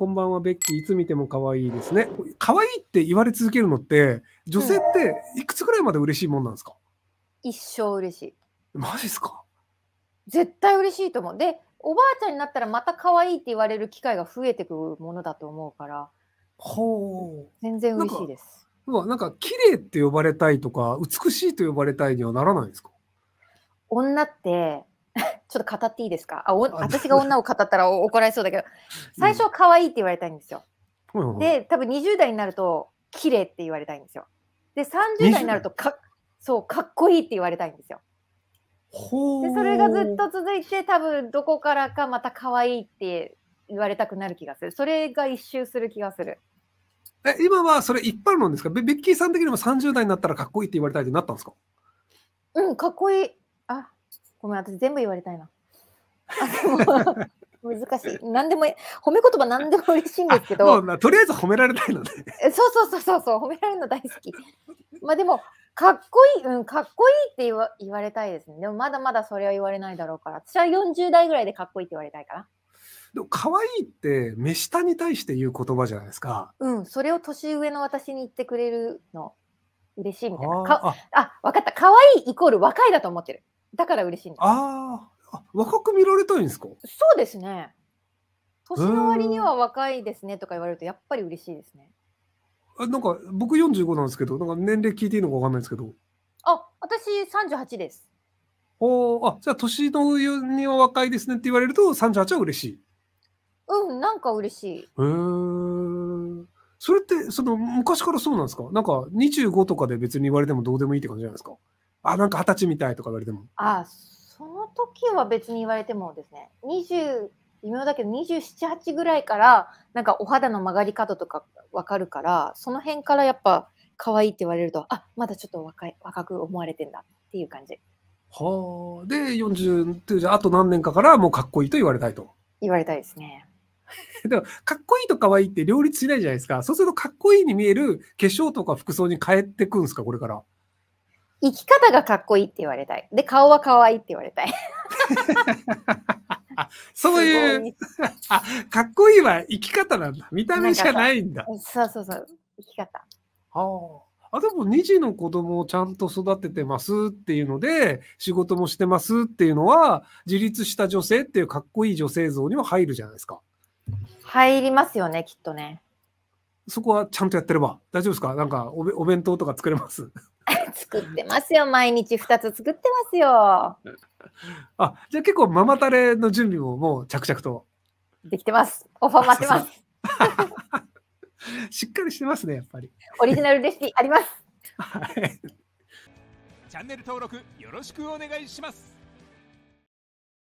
こんばんは、ベッキー。いつ見ても可愛いですね。可愛いって言われ続けるのって、女性っていくつぐらいまで嬉しいもんなんですか？一生嬉しい。マジですか？絶対嬉しいと思う。で、おばあちゃんになったらまた可愛いって言われる機会が増えてくるものだと思うから。ほう。全然嬉しいです。なんか綺麗って呼ばれたいとか、美しいと呼ばれたいにはならないんですか？女って。ちょっと語っていいですか？私が女を語ったら怒られそうだけど、最初は可愛いって言われたいんですよ。うん、で、多分20代になると綺麗って言われたいんですよ。で、30代になるとかっこいいって言われたいんですよ。で、それがずっと続いて、多分どこからかまた可愛いって言われたくなる気がする。それが一周する気がする。今はそれ一般論ですか？ベッキーさん的にも30代になったらかっこいいって言われたいってなったんですか？うん、かっこいい。あ、ごめん、私全部言われたいな。難しい。何でも、褒め言葉何でも嬉しいんですけど。もうとりあえず褒められたいので。そう、褒められるの大好き。まあでも、かっこいい、うん、かっこいいって言われたいですね。でもまだまだそれは言われないだろうから。私は40代ぐらいでかっこいいって言われたいから。でも、かわいいって、目下に対して言う言葉じゃないですか。うん、それを年上の私に言ってくれるの、嬉しいみたいな。あ、わかった。かわいいイコール若いだと思ってる。だから嬉しいんです。あ、若く見られたいんですか？そうですね。年の割には若いですねとか言われるとやっぱり嬉しいですね。なんか僕45なんですけど、なんか年齢聞いていいのかわかんないですけど。あ、私38です。あ、じゃあ年の割には若いですねって言われると38は嬉しい。うん、なんか嬉しい。へえ。それってその昔からそうなんですか？なんか25とかで別に言われてもどうでもいいって感じじゃないですか？あ、なんか20歳みたいとか言われても。あ、その時は別に言われてもですね、微妙だけど27、8ぐらいからなんかお肌の曲がり方とかわかるから、その辺からやっぱ可愛いって言われると、あ、まだちょっと若く思われてんだっていう感じ。はあ。で40ってじゃあと何年かからもうかっこいいと言われたいと。言われたいですね。でもかっこいいと可愛いって両立しないじゃないですか。そうするとかっこいいに見える化粧とか服装に変えてくんですか、これから。生き方がかっこいいって言われたい。で、顔は可愛いって言われたい。そういう、あ、かっこいいは生き方なんだ。見た目しかないんだ。そう、生き方。はあ。あ、でも2児の子供をちゃんと育ててますっていうので、仕事もしてますっていうのは、自立した女性っていうかっこいい女性像にも入るじゃないですか。入りますよね、きっとね。そこはちゃんとやってれば大丈夫ですか？なんかお弁当とか作れます？作ってますよ。毎日2つ作ってますよ。あ、じゃあ結構ママタレの準備ももう着々とできてます。オファー待ってます。しっかりしてますね、やっぱり。オリジナルレシピあります。はい。チャンネル登録よろしくお願いします。